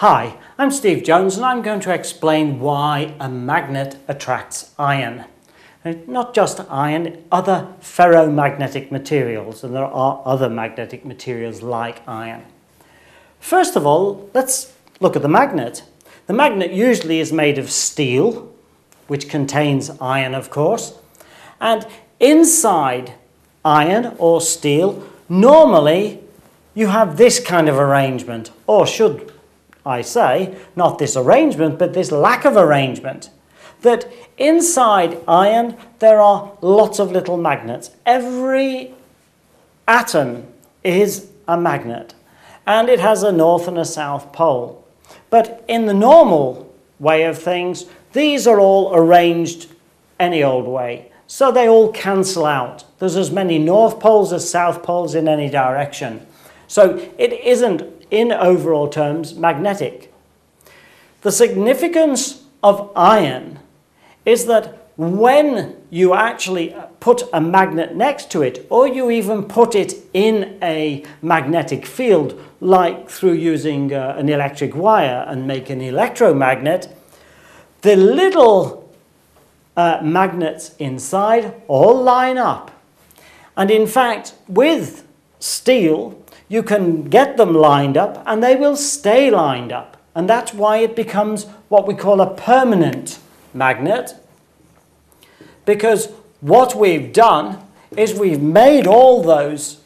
Hi, I'm Steve Jones and I'm going to explain why a magnet attracts iron. And not just iron, other ferromagnetic materials, and there are other magnetic materials like iron. First of all, let's look at the magnet. The magnet usually is made of steel, which contains iron of course, and inside iron or steel normally you have this kind of arrangement, or should I say, not this arrangement, but this lack of arrangement, that inside iron there are lots of little magnets. Every atom is a magnet, and it has a north and a south pole. But in the normal way of things, these are all arranged any old way, so they all cancel out. There's as many north poles as south poles in any direction. So it isn't, in overall terms, magnetic. The significance of iron is that when you actually put a magnet next to it, or you even put it in a magnetic field, like through using an electric wire and make an electromagnet, the little magnets inside all line up. And in fact, with steel, you can get them lined up and they will stay lined up, and that's why it becomes what we call a permanent magnet, because what we've done is we've made all those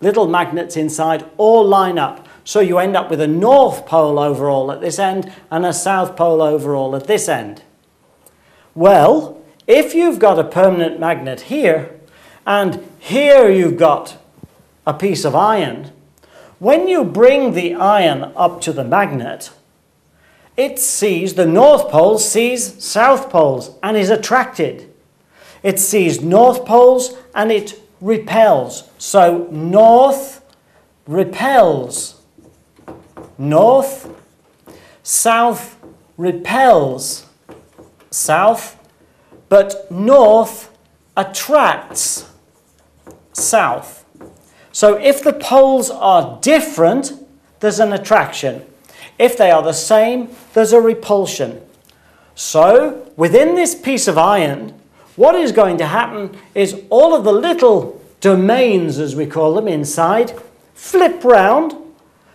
little magnets inside all line up, so you end up with a north pole overall at this end and a south pole overall at this end. Well, if you've got a permanent magnet here and here you've got a piece of iron, when you bring the iron up to the magnet, it sees the north pole, sees south poles, and is attracted. It sees north poles and it repels. So north repels north, south repels south, but north attracts south. So if the poles are different, there's an attraction. If they are the same, there's a repulsion. So within this piece of iron, what is going to happen is all of the little domains, as we call them, inside, flip round.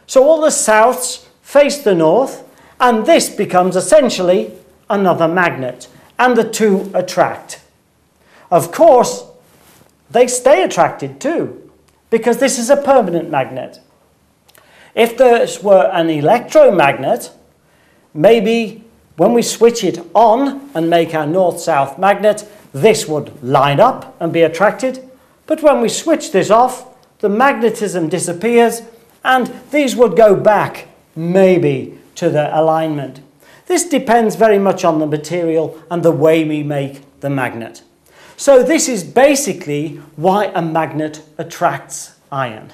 So all the souths face the north, and this becomes essentially another magnet, and the two attract. Of course, they stay attracted too, because this is a permanent magnet. If this were an electromagnet, maybe when we switch it on and make our north-south magnet, this would line up and be attracted. But when we switch this off, the magnetism disappears and these would go back, maybe, to the alignment. This depends very much on the material and the way we make the magnet. So this is basically why a magnet attracts iron.